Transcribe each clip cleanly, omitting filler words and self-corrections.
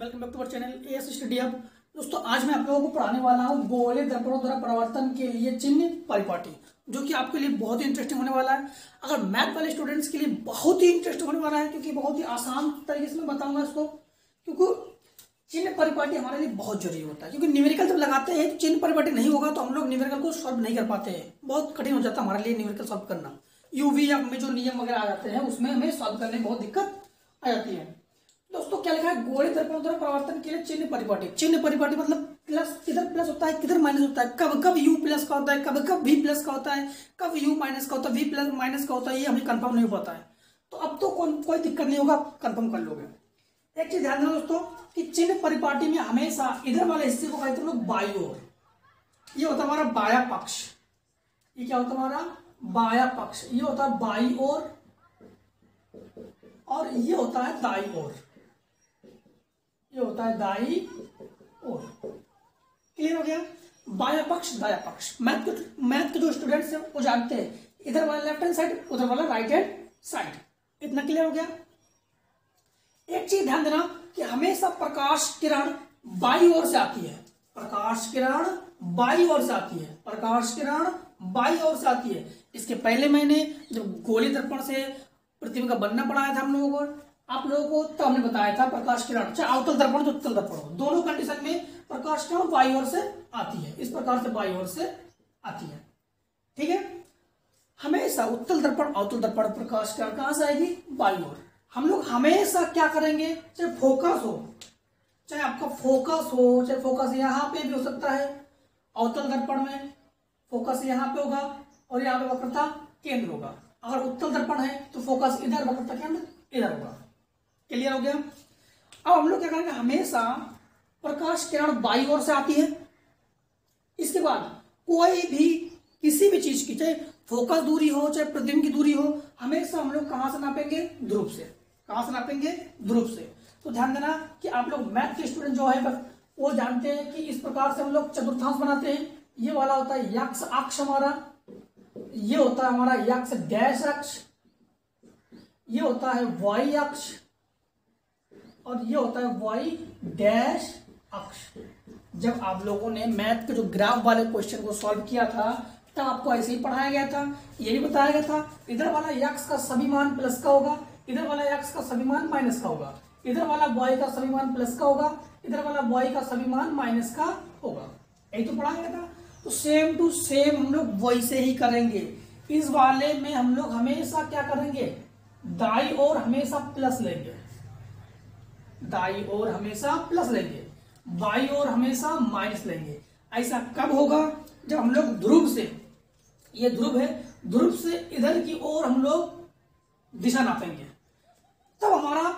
Welcome back to our channel A S. Study hub. दोस्तों आज मैं आप लोगों को पढ़ाने वाला हूँ गोले दर्पणों द्वारा परावर्तन के लिए चिन्ह परिपाटी, जो कि आपके लिए बहुत ही इंटरेस्टिंग होने वाला है। अगर मैथ वाले स्टूडेंट्स के लिए बहुत ही इंटरेस्टिंग होने वाला है, क्योंकि बहुत ही आसान तरीके से मैं बताऊंगा इसको, क्योंकि चिन्ह परिपाटी हमारे लिए बहुत जरूरी होता है। क्योंकि न्यूमेरिकल जब लगाते हैं तो चिन्ह परिपाटी नहीं होगा तो हम लोग न्यूमेरिकल को सॉल्व नहीं कर पाते हैं, बहुत कठिन हो जाता है हमारे लिए न्यूमेरिकल सॉल्व करना। यूवी में जो नियम वगैरह आ जाते हैं उसमें हमें सॉल्व करने में बहुत दिक्कत आ जाती है। दोस्तों क्या लिखा है, गोले दर्पणों द्वारा परावर्तन के लिए चिन्ह परिपाटी। चिन्ह परिपाटी मतलब प्लस, किधर प्लस होता है किधर माइनस होता है, कब कब यू प्लस का होता है, कब कब वी प्लस का होता है, कब यू माइनस का होता है, वी प्लस माइनस का होता है, ये हमें कंफर्म नहीं हो पाता है। तो अब तो कोई दिक्कत नहीं होगा, आप कंफर्म कर लोगे। एक चीज ध्यान देना दोस्तों कि चिन्ह परिपाटी में हमेशा इधर वाले हिस्से को कहते हैं लोग बायो, ये होता हमारा बाया पक्ष, ये क्या होता हमारा बाया पक्ष, ये होता है बाई और ये होता है दाई ओर, ये होता है दाई ओर। क्लियर हो गया, बाया पक्ष दाया पक्ष। मैथ के जो स्टूडेंट्स हैं वो जानते हैं, इधर वाला लेफ्ट हैंड साइड, उधर वाला राइट हैंड साइड। इतना क्लियर हो गया। एक चीज ध्यान देना कि हमेशा प्रकाश किरण बाई ओर से आती है, प्रकाश किरण बाई ओर से आती है, प्रकाश किरण बाई ओर से आती है। इसके पहले मैंने जब गोले दर्पण से पृथ्वी का बनना पढ़ाया था हम लोगों को, आप लोगों को तब हमने बताया था प्रकाश किरण चाहे अवतल दर्पण तो उत्तल दर्पण, दोनों कंडीशन में प्रकाश किरण बाई ओर से आती है, इस प्रकार से बाई ओर से आती है। ठीक है, हमेशा उत्तल दर्पण अवतल दर्पण प्रकाश किरण कहां से आएगी, बाई ओर। हम लोग हमेशा क्या करेंगे, चाहे फोकस हो, चाहे आपका फोकस हो, चाहे फोकस यहाँ पे भी हो सकता है, अवतल दर्पण में फोकस यहाँ पे होगा और यहाँ पे वक्रता केंद्र होगा। अगर उत्तल दर्पण है तो फोकस इधर, वक्रता केंद्र इधर होगा। क्लियर हो गया। अब हम लोग क्या करेंगे, हमेशा प्रकाश किरण बाई ओर से आती है। इसके बाद कोई भी किसी भी चीज की, चाहे फोकस दूरी हो चाहे प्रतिबिंब की दूरी हो, हमेशा हम लोग कहां से नापेंगे, ध्रुव से। कहां से नापेंगे, ध्रुव से। तो ध्यान देना कि आप लोग मैथ के स्टूडेंट जो है वो जानते हैं कि इस प्रकार से हम लोग चतुर्थांश बनाते हैं। ये वाला होता है यक्ष अक्ष हमारा, ये होता है हमारा यक्ष डैश अक्ष, ये होता है वाई अक्ष और ये होता है वाई डैश अक्ष। जब आप लोगों ने मैथ के जो ग्राफ वाले क्वेश्चन को सॉल्व किया था तब आपको ऐसे ही पढ़ाया गया था, ये भी बताया गया था, इधर वाला यक्ष का सभी मान प्लस का होगा, इधर वाला यक्ष का सभी मान माइनस का होगा, इधर वाला वाई का सभी मान प्लस का होगा, इधर वाला वाई का सभी मान माइनस का होगा। यही तो पढ़ाया गया था। तो सेम टू सेम हम लोग वैसे ही करेंगे। इस वाले में हम लोग हमेशा क्या करेंगे, दाई ओर हमेशा प्लस लेंगे, दाई ओर हमेशा प्लस लेंगे, बाई ओर हमेशा माइनस लेंगे। ऐसा कब होगा, जब हम लोग ध्रुव से, ये ध्रुव है, ध्रुव से इधर की ओर हम लोग दिशा नापेंगे, तब हमारा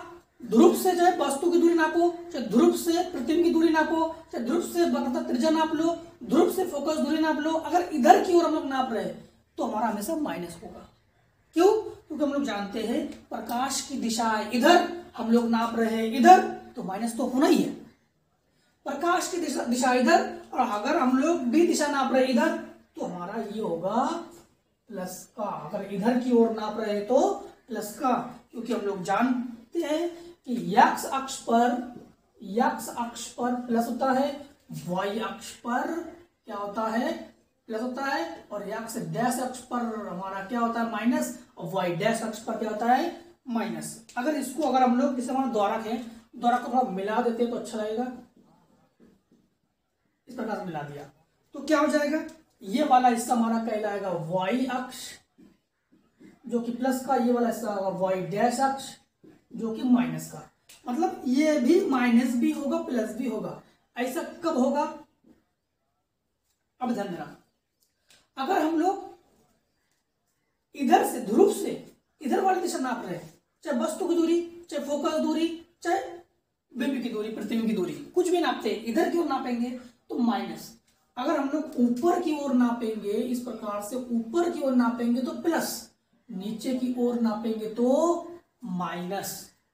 ध्रुव से जो है वस्तु की दूरी नापो, चाहे ध्रुव से प्रतिबिंब की दूरी नापो, चाहे ध्रुव से वक्रता त्रिज्या नाप लो, ध्रुव से फोकस दूरी नाप लो, अगर इधर की ओर हम लोग नाप रहे तो हमारा हमेशा माइनस होगा। क्यों, क्योंकि हम लोग जानते हैं प्रकाश की दिशा इधर, हम लोग नाप रहे हैं इधर, तो माइनस तो होना ही है। प्रकाश की दिशा इधर और अगर हम लोग भी दिशा नाप रहे इधर तो हमारा ये होगा प्लस का, अगर इधर की ओर नाप रहे तो प्लस का, क्योंकि हम लोग जानते हैं कि यक्ष अक्ष पर प्लस होता है, वाई अक्ष पर क्या होता है, प्लस होता है, और यक्ष डैश अक्ष पर हमारा क्या होता है, माइनस, और वाई डैश अक्ष पर क्या होता है, माइनस। अगर इसको अगर हम लोग, जैसे हमारा द्वारक है, द्वारक को थोड़ा मिला देते तो अच्छा लगेगा, इस प्रकार से मिला दिया तो क्या हो जाएगा, ये वाला हिस्सा हमारा कहलाएगा वाई अक्ष जो कि प्लस का, ये वाला हिस्सा होगा वाई डैश अक्ष जो कि माइनस का। मतलब ये भी माइनस भी होगा प्लस भी होगा। ऐसा कब होगा, अब ध्यान देना, अगर हम लोग इधर से ध्रुव से इधर वाली दिशा नाप रहे, चाहे वस्तु की दूरी, चाहे फोकस दूरी, चाहे बिंब की दूरी, प्रतिबिंब की दूरी, कुछ भी नापते इधर की ओर नापेंगे तो माइनस। अगर हम लोग ऊपर की ओर नापेंगे, इस प्रकार से ऊपर की ओर नापेंगे तो प्लस, नीचे की ओर नापेंगे तो माइनस,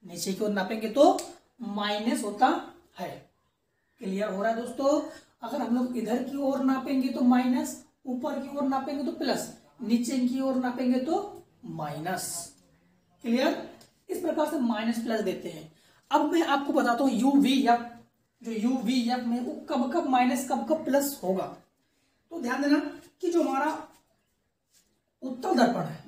नीचे की ओर नापेंगे तो माइनस होता है। क्लियर हो रहा है दोस्तों। अगर हम लोग इधर की ओर नापेंगे तो माइनस, ऊपर की ओर नापेंगे तो प्लस, नीचे की ओर नापेंगे तो माइनस। क्लियर, इस प्रकार से माइनस प्लस देते हैं। अब मैं आपको बताता हूं UVF जो UVF में वो कब कब माइनस कब कब प्लस होगा। तो ध्यान देना कि जो हमारा उत्तल दर्पण है,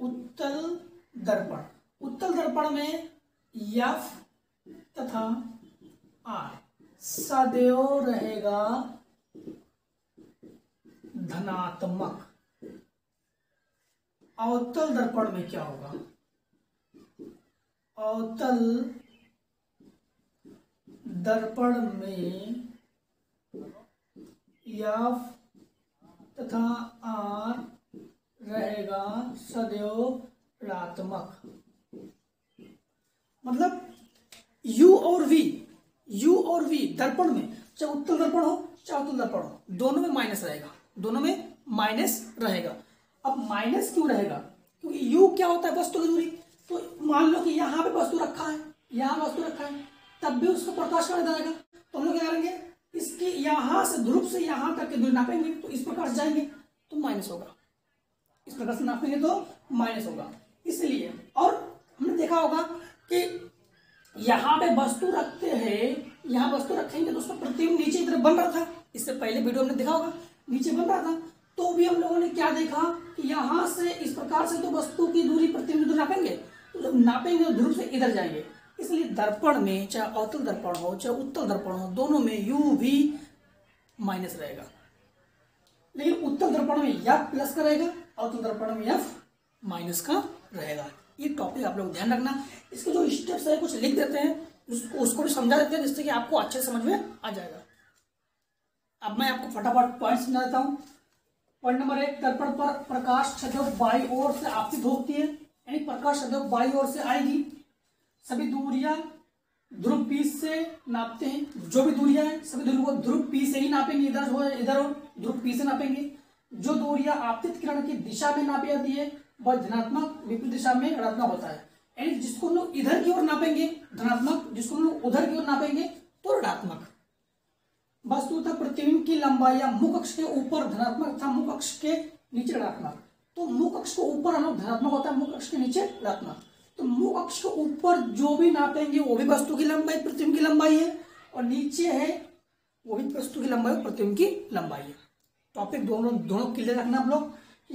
उत्तल दर्पण में F तथा R सदैव रहेगा धनात्मक। अवतल दर्पण में क्या होगा? अवतल दर्पण में F तथा R रहेगा सदैव ऋणात्मक। मतलब U और V दर्पण में, चाहे उत्तल दर्पण हो चाहे अवतल दर्पण हो, दोनों में माइनस रहेगा, दोनों में माइनस रहेगा। अब माइनस क्यों रहेगा? क्योंकि U क्या होता है? वस्तु की दूरी। तो मान लो कि यहाँ पे वस्तु रखा है, यहाँ वस्तु रखा है, तब भी उसको प्रकाश करने जाएगा। तो हम लोग क्या करेंगे, इसकी यहाँ से ध्रुव से यहाँ तक की दूरी नापेंगे तो इस प्रकार से जाएंगे तो माइनस होगा, इस प्रकार से नापेंगे तो माइनस होगा। इसलिए और हमने देखा होगा कि यहाँ पे वस्तु रखते हैं, यहाँ वस्तु रखेंगे तो उसका प्रतिबिंब नीचे की तरफ बन रहा था, इससे पहले वीडियो हमने देखा होगा नीचे बन रहा था। तो भी हम लोगों ने क्या देखा कि यहाँ से इस प्रकार से तो वस्तु की दूरी प्रतिबिंब नापेंगे, जब नापेंगे ध्रुव से इधर जाएंगे। इसलिए दर्पण में चाहे अवतल दर्पण हो चाहे उत्तल दर्पण हो, दोनों में UV माइनस रहेगा। लेकिन उत्तल दर्पण में F प्लस का रहेगा, अवतल दर्पण में F माइनस का रहेगा। ये टॉपिक आप लोग ध्यान रखना। इसके जो स्टेप्स है कुछ लिख देते हैं, उसको भी समझा देते हैं, जिससे कि आपको अच्छे समझ में आ जाएगा। अब मैं आपको फटाफट पॉइंट समझा देता हूँ। पॉइंट नंबर 1, दर्पण पर प्रकाश सदैव बाई ओर से आपतित होती है, यानी प्रकाश सदैव बाई ओर से आएगी। सभी दूरियां ध्रुव P से नापते हैं, जो भी दूरियां हैं सभी दूरियों को ध्रुव P से ही नापेंगे, इधर हो इधर हो ध्रुव P से नापेंगे। जो दूरियां आपतित किरण की दिशा में नापी जाती है वह धनात्मक, विपरीत दिशा में ऋणात्मक होता है। यानी जिसको हम लोग इधर की ओर नापेंगे धनात्मक, जिसको हम लोग उधर की ओर नापेंगे तो ऋणात्मक। वस्तु तथा प्रतिबिंब की लंबाई या मुख अक्ष के ऊपर धनात्मक तथा मुख अक्ष के नीचे ऋणात्मक। तो मुख अक्ष के ऊपर हम लोग धनात्मक होता है, मुख अक्ष के नीचे ऋणात्मक। तो मुख अक्ष के ऊपर जो भी नापेंगे वो भी वस्तु की लंबाई प्रतिबिंब की लंबाई है, और नीचे है वो भी वस्तु की लंबाई और प्रतिबिंब की लंबाई है। टॉपिक दोनों क्लियर रखना आप लोग।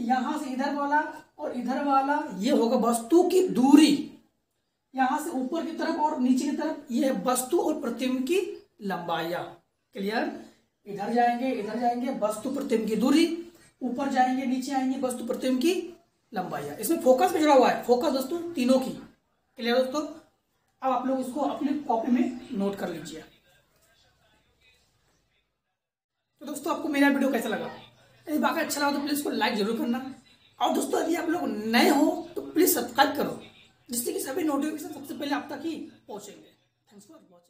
यहाँ से इधर वाला और इधर वाला ये होगा वस्तु की दूरी, यहाँ से ऊपर की तरफ और नीचे की तरफ ये वस्तु और प्रतिबिंब की लंबाइयां। क्लियर? इधर जाएंगे वस्तु प्रतिबिंब की दूरी, ऊपर जाएंगे नीचे आएंगे वस्तु प्रतिबिंब की लंबाई। इसमें फोकस भी जुड़ा हुआ है, फोकस दोस्तों तीनों की। क्लियर दोस्तों? अब आप लोग इसको अपनी कॉपी में नोट कर लीजिए। तो दोस्तों आपको मेरा वीडियो कैसा लगा? यदि वाकई अच्छा लगा तो प्लीज इसको लाइक जरूर करना। और दोस्तों यदि आप लोग नए हो तो प्लीज सब्सक्राइब करो, जिससे कि सभी नोटिफिकेशन सबसे पहले आप तक ही पहुंचेंगे। Thanks for watching.